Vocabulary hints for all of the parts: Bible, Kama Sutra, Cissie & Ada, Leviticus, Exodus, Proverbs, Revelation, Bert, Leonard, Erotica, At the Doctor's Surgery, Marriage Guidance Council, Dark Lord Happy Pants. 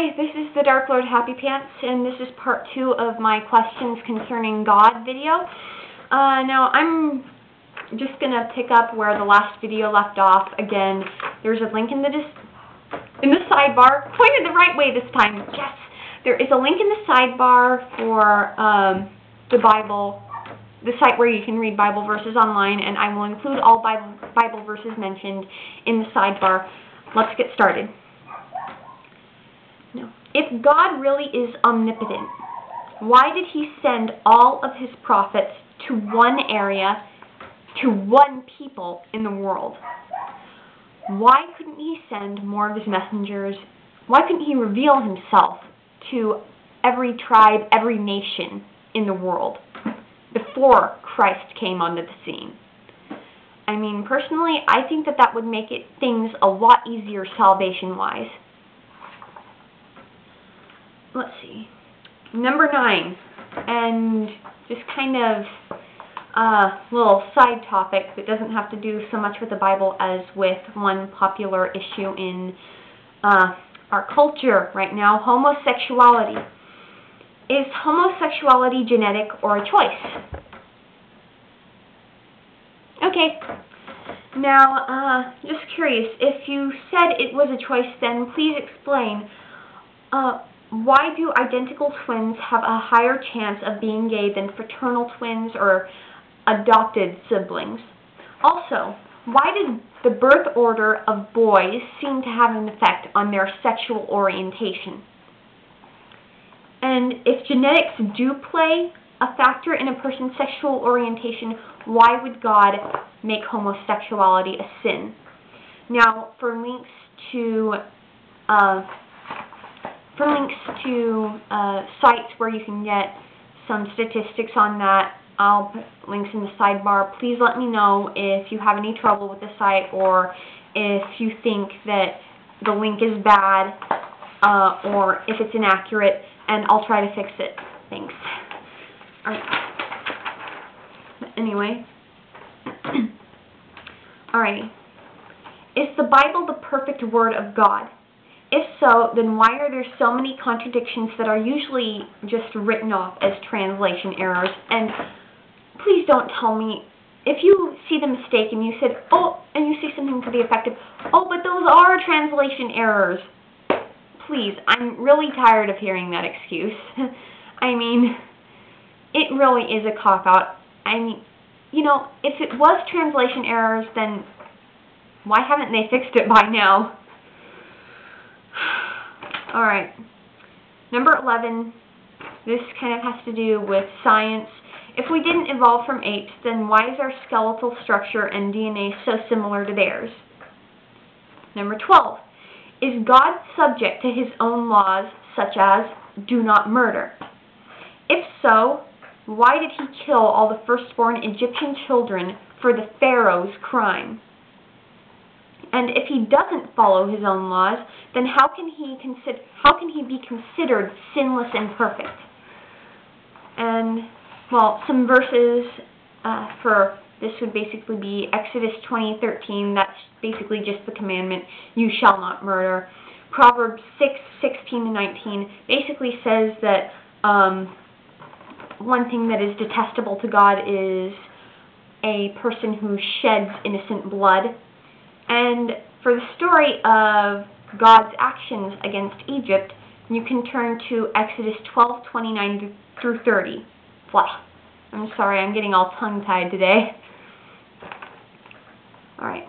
Hi, this is the Dark Lord Happy Pants, and this is part 2 of my Questions Concerning God video. Now, I'm just going to pick up where the last video left off. Again, there's a link in the sidebar, pointed the right way this time. Yes, there is a link in the sidebar for the Bible, the site where you can read Bible verses online, and I will include all Bible verses mentioned in the sidebar. Let's get started. No. If God really is omnipotent, why did he send all of his prophets to one area, to one people in the world? Why couldn't he send more of his messengers? Why couldn't he reveal himself to every tribe, every nation in the world before Christ came onto the scene? I mean, personally, I think that would make things a lot easier salvation-wise. Let's see, number 9, and just kind of a little side topic that doesn't have to do so much with the Bible as with one popular issue in our culture right now, homosexuality. Is homosexuality genetic or a choice? Okay. Now, just curious, if you said it was a choice, then please explain. Why do identical twins have a higher chance of being gay than fraternal twins or adopted siblings? Also, why did the birth order of boys seem to have an effect on their sexual orientation? And if genetics do play a factor in a person's sexual orientation, why would God make homosexuality a sin? Now, for links to sites where you can get some statistics on that, I'll put links in the sidebar. Please let me know if you have any trouble with the site or if you think that the link is bad or if it's inaccurate, and I'll try to fix it. Thanks. All right. But anyway. All right. Is the Bible the perfect word of God? If so, then why are there so many contradictions that are usually just written off as translation errors? And please don't tell me, if you see the mistake and you said, oh, and you say something to the effect of, oh, but those are translation errors. Please, I'm really tired of hearing that excuse. I mean, it really is a cop-out. I mean, you know, if it was translation errors, then why haven't they fixed it by now? Alright, number 11, this kind of has to do with science. If we didn't evolve from apes, then why is our skeletal structure and DNA so similar to theirs? Number 12, is God subject to his own laws, such as do not murder? If so, why did he kill all the firstborn Egyptian children for the Pharaoh's crime? And if he doesn't follow his own laws, then how can he be considered sinless and perfect? And, well, some verses for this would basically be Exodus 20:13. That's basically just the commandment, you shall not murder. Proverbs 6:16 to 19 basically says that one thing that is detestable to God is a person who sheds innocent blood. And for the story of God's actions against Egypt, you can turn to Exodus 12:29 through 30. Blah. I'm sorry, I'm getting all tongue-tied today. Alright.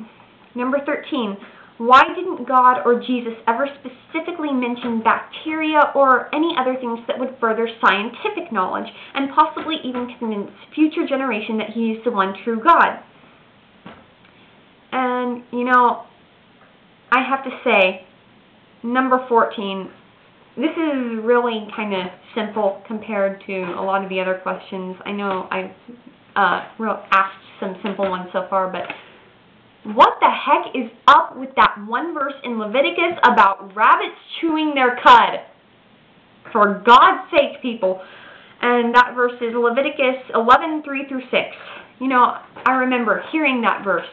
Number 13. Why didn't God or Jesus ever specifically mention bacteria or any other things that would further scientific knowledge and possibly even convince future generation that he is the one true God? And, you know, I have to say, number 14, this is really kind of simple compared to a lot of the other questions. I know I've asked some simple ones so far, but what the heck is up with that one verse in Leviticus about rabbits chewing their cud? For God's sake, people. And that verse is Leviticus 11:3 through 6. You know, I remember hearing that verse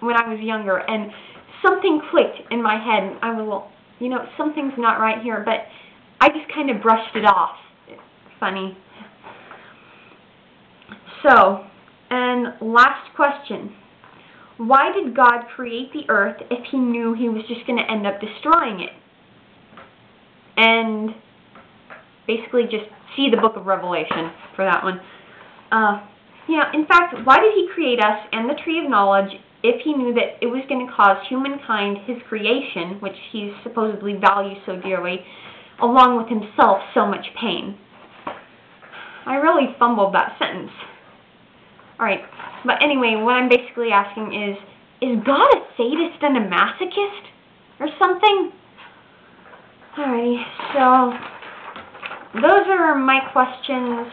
when I was younger, and something clicked in my head, and I was, well, you know, something's not right here, but I just kind of brushed it off. It's funny. So, and last question. Why did God create the earth if he knew he was just going to end up destroying it? And basically just see the book of Revelation for that one. In fact, why did he create us and the tree of knowledge if he knew that it was going to cause humankind, his creation, which he supposedly values so dearly, along with himself, so much pain? I really fumbled that sentence. Alright, but anyway, what I'm basically asking is God a sadist and a masochist? Or something? Alrighty, so those are my questions.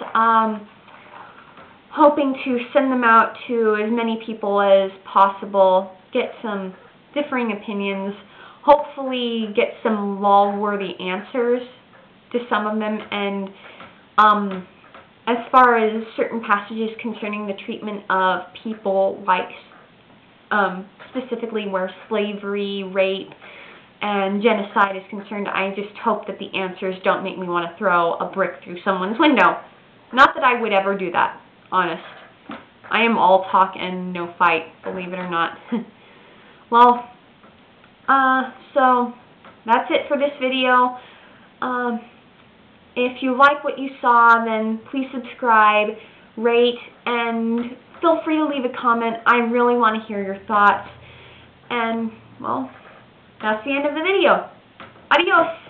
Hoping to send them out to as many people as possible, get some differing opinions, hopefully get some law-worthy answers to some of them, and as far as certain passages concerning the treatment of people, like specifically where slavery, rape, and genocide is concerned, I just hope that the answers don't make me want to throw a brick through someone's window. Not that I would ever do that, honest. I am all talk and no fight, believe it or not. Well, so that's it for this video. If you like what you saw, then please subscribe, rate, and feel free to leave a comment. I really want to hear your thoughts. And, well, that's the end of the video. Adios!